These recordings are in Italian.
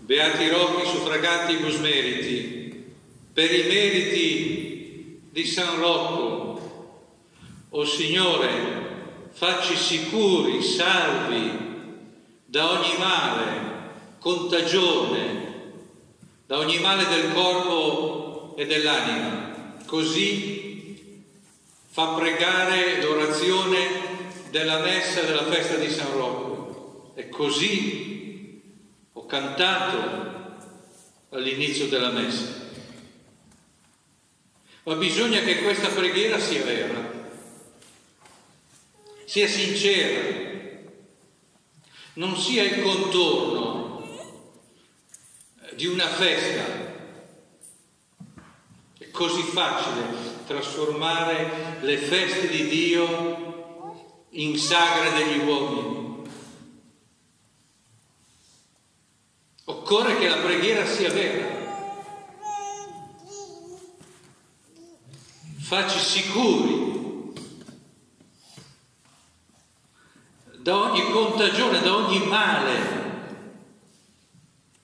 Beati Rocchi, suffragati i vos meriti, per i meriti di San Rocco, o Signore, facci sicuri, salvi da ogni male, contagione, da ogni male del corpo e dell'anima. Così fa pregare l'orazione della messa della festa di San Rocco. E così ho cantato all'inizio della messa. Ma bisogna che questa preghiera sia vera, sia sincera, non sia il contorno di una festa. È così facile trasformare le feste di Dio in sagre degli uomini. Occorre che la preghiera sia vera. Facci sicuri da ogni contagione, da ogni male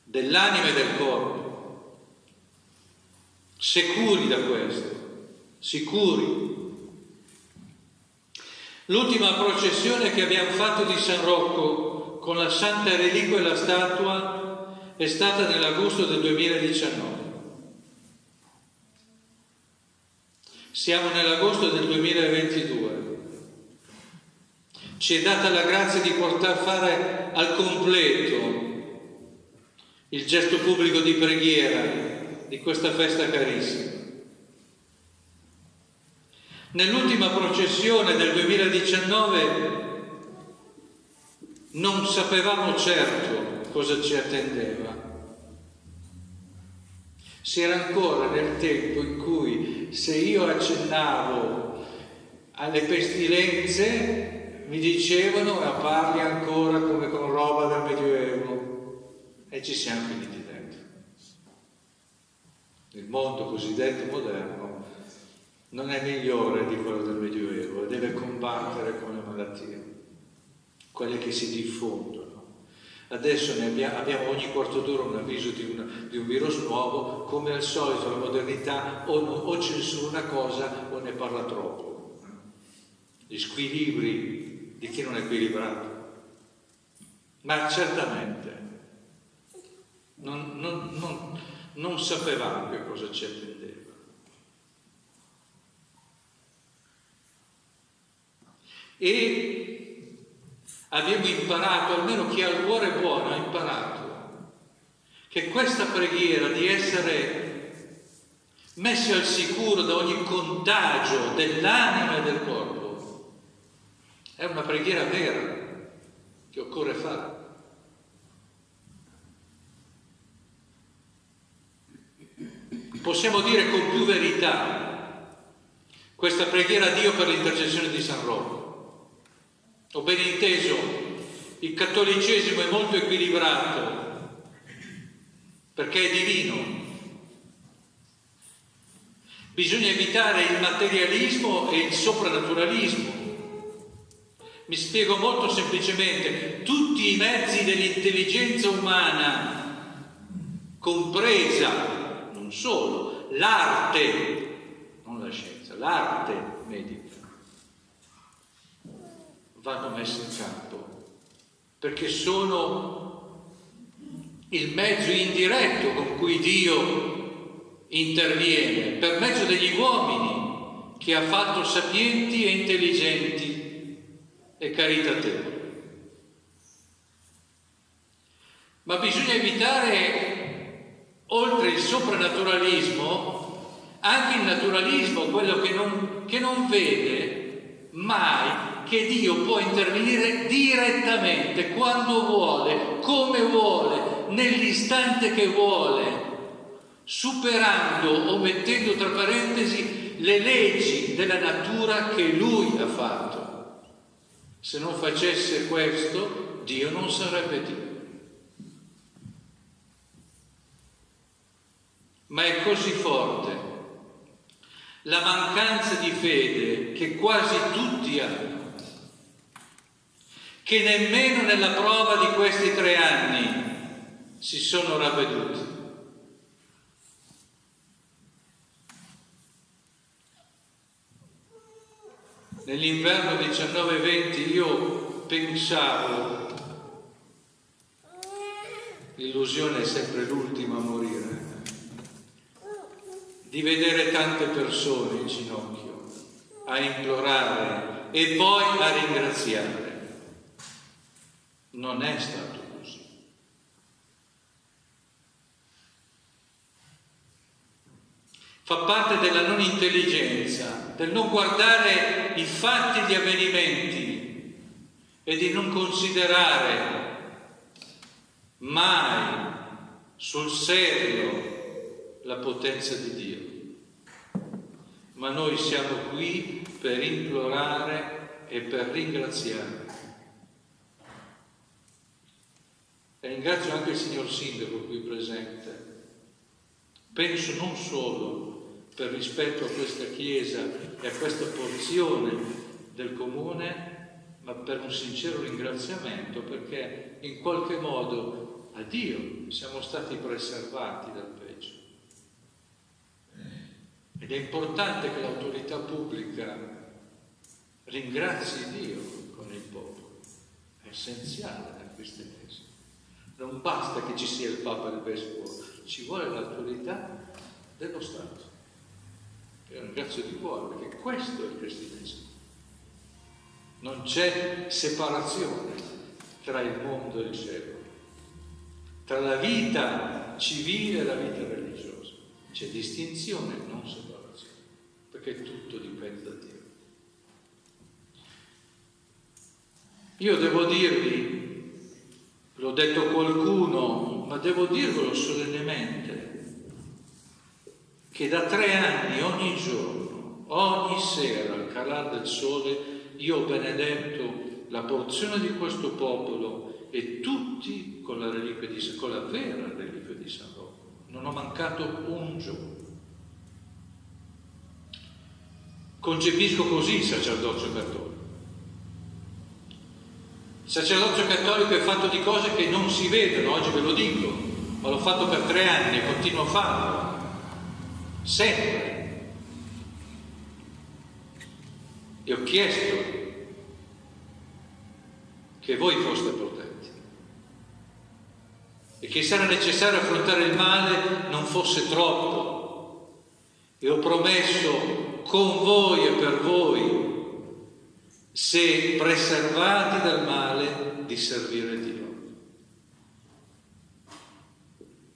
dell'anima e del corpo, sicuri da questo, sicuri. L'ultima processione che abbiamo fatto di San Rocco con la Santa Reliquia e la statua è stata nell'agosto del 2019. Siamo nell'agosto del 2022. Ci è data la grazia di portare a fare al completo il gesto pubblico di preghiera di questa festa carissima. Nell'ultima processione del 2019 non sapevamo certo cosa ci attendeva. Si era ancora nel tempo in cui, se io accennavo alle pestilenze, mi dicevano: ma parli ancora come con roba del Medioevo. E ci siamo finiti dentro. Il mondo cosiddetto moderno non è migliore di quello del Medioevo e deve combattere con le malattie, quelle che si diffondono. Adesso ne abbiamo ogni quarto d'ora un avviso di un virus nuovo. Come al solito la modernità o censura una cosa o ne parla troppo. Gli squilibri di chi non è equilibrato, ma certamente non sapevamo che cosa ci attendeva. E abbiamo imparato, almeno chi ha il cuore buono ha imparato, che questa preghiera di essere messi al sicuro da ogni contagio dell'anima e del corpo è una preghiera vera che occorre fare. Possiamo dire con più verità questa preghiera a Dio per l'intercessione di San Rocco. Ho ben inteso, il cattolicesimo è molto equilibrato perché è divino. Bisogna evitare il materialismo e il soprannaturalismo. Mi spiego molto semplicemente: tutti i mezzi dell'intelligenza umana, compresa, non solo, l'arte, non la scienza, l'arte medica, vanno messi in campo, perché sono il mezzo indiretto con cui Dio interviene, per mezzo degli uomini che ha fatto sapienti e intelligenti e caritatevole. Ma bisogna evitare, oltre il soprannaturalismo, anche il naturalismo, quello che non vede mai che Dio può intervenire direttamente, quando vuole, come vuole, nell'istante che vuole, superando o mettendo tra parentesi le leggi della natura che Lui ha fatto. Se non facesse questo, Dio non sarebbe Dio. Ma è così forte la mancanza di fede che quasi tutti hanno, che nemmeno nella prova di questi 3 anni si sono ravveduti. Nell'inverno 19-20 io pensavo, l'illusione è sempre l'ultima a morire, di vedere tante persone in ginocchio a implorare e poi a ringraziare. Non è stato così. Fa parte della non intelligenza, del non guardare i fatti, gli avvenimenti, e di non considerare mai sul serio la potenza di Dio. Ma noi siamo qui per implorare e per ringraziare. E ringrazio anche il signor Sindaco qui presente. Penso non solo per rispetto a questa chiesa e a questa porzione del comune, ma per un sincero ringraziamento, perché in qualche modo a Dio siamo stati preservati dal peggio. Ed è importante che l'autorità pubblica ringrazi Dio con il popolo. È essenziale da queste tesi. Non basta che ci sia il Papa e il Vescovo, ci vuole l'autorità dello Stato. Io ringrazio di cuore, perché questo è il cristianesimo. Non c'è separazione tra il mondo e il cielo, tra la vita civile e la vita religiosa. C'è distinzione, non separazione, perché tutto dipende da Dio. Io devo dirvi, l'ho detto a qualcuno, ma devo dirvelo solennemente, che da 3 anni ogni giorno, ogni sera al calar del sole, io ho benedetto la porzione di questo popolo e tutti con la reliquia di San Rocco, con la vera reliquia di San Rocco. Non ho mancato un giorno. Concepisco così il sacerdozio cattolico. Il sacerdozio cattolico è fatto di cose che non si vedono, oggi ve lo dico, ma l'ho fatto per 3 anni e continuo a farlo. Sempre. E ho chiesto che voi foste protetti e che se era necessario affrontare il male non fosse troppo, e ho promesso con voi e per voi, se preservati dal male, di servire Dio.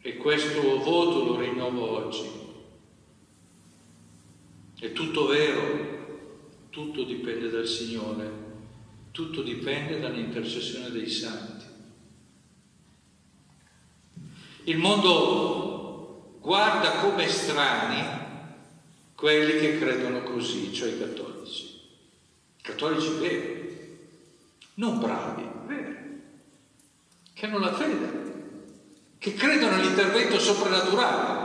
E questo voto lo rinnovo oggi. È tutto vero. Tutto dipende dal Signore, tutto dipende dall'intercessione dei santi. Il mondo guarda come strani quelli che credono così, cioè i cattolici. Cattolici veri, non bravi, veri, che hanno la fede, che credono all'intervento soprannaturale.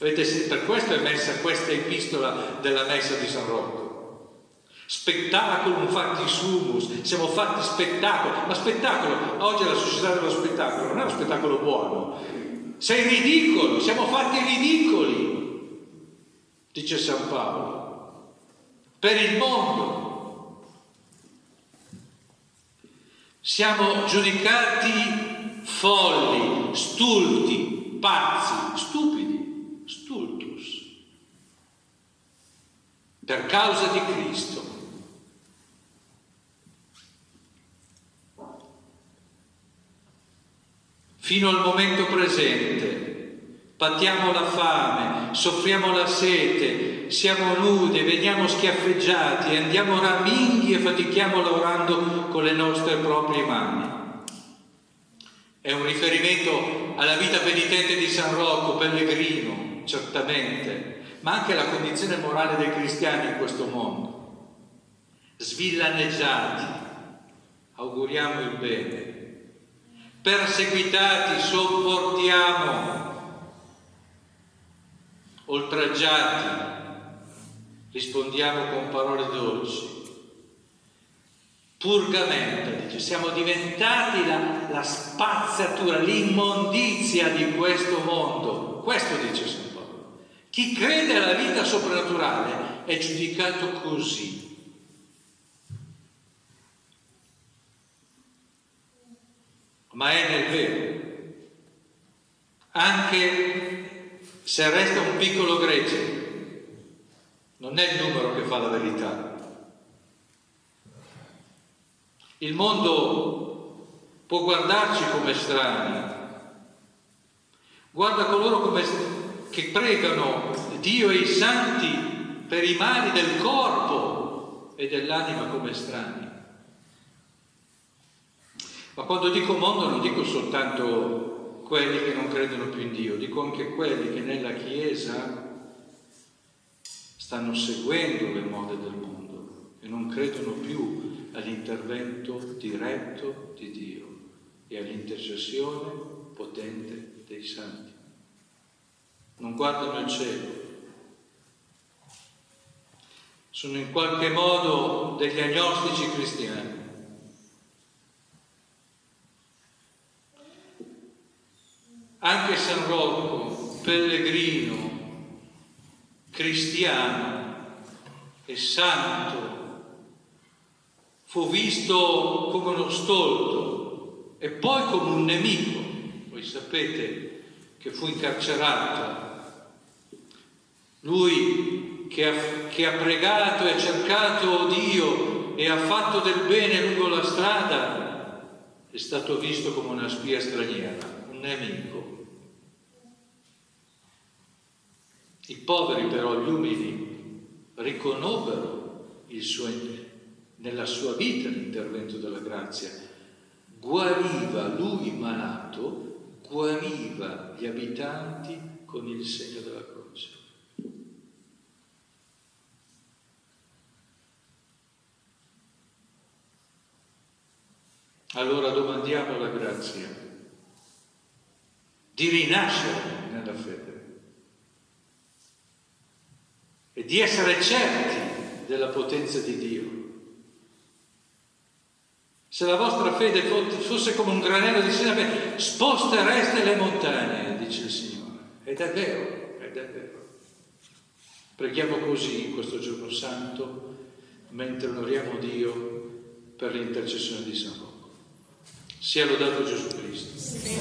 Vedete, per questo è messa questa epistola della messa di San Rocco. Spettaculum facti sumus, siamo fatti spettacolo, ma spettacolo, oggi è la società dello spettacolo, non è uno spettacolo buono. Sei ridicolo, siamo fatti ridicoli, dice San Paolo, per il mondo. Siamo giudicati folli, stulti, pazzi, stupidi. Stultus, per causa di Cristo. Fino al momento presente patiamo la fame, soffriamo la sete, siamo nude, veniamo schiaffeggiati, andiamo raminghi e fatichiamo lavorando con le nostre proprie mani. È un riferimento alla vita penitente di San Rocco, pellegrino, certamente, ma anche la condizione morale dei cristiani in questo mondo. Svillaneggiati, auguriamo il bene. Perseguitati, sopportiamo. Oltraggiati, rispondiamo con parole dolci. purgamento, dice, siamo diventati la spazzatura, l'immondizia di questo mondo. Questo dice San Paolo. Chi crede alla vita soprannaturale è giudicato così. Ma è nel vero, anche se resta un piccolo gregge, non è il numero che fa la verità. Il mondo può guardarci come strani, guarda coloro che pregano Dio e i santi per i mali del corpo e dell'anima come strani. Ma quando dico mondo non dico soltanto quelli che non credono più in Dio, dico anche quelli che nella Chiesa stanno seguendo le mode del mondo e non credono più all'intervento diretto di Dio e all'intercessione potente dei santi. Non guardano il cielo. Sono in qualche modo degli agnostici cristiani. Anche San Rocco, pellegrino, cristiano e santo, fu visto come uno stolto e poi come un nemico. Voi sapete che fu incarcerato. Lui che ha pregato e cercato Dio e ha fatto del bene lungo la strada, è stato visto come una spia straniera, un nemico. I poveri però, gli umili, riconobbero nella sua vita l'intervento della grazia. Guariva lui malato, guariva gli abitanti con il segno della croce. Allora domandiamo la grazia di rinascere nella fede e di essere certi della potenza di Dio. Se la vostra fede fosse come un granello di senape, spostereste le montagne, dice il Signore. Ed è vero, ed è vero. Preghiamo così in questo giorno santo, mentre onoriamo Dio per l'intercessione di San Rocco. Sia lodato Gesù Cristo.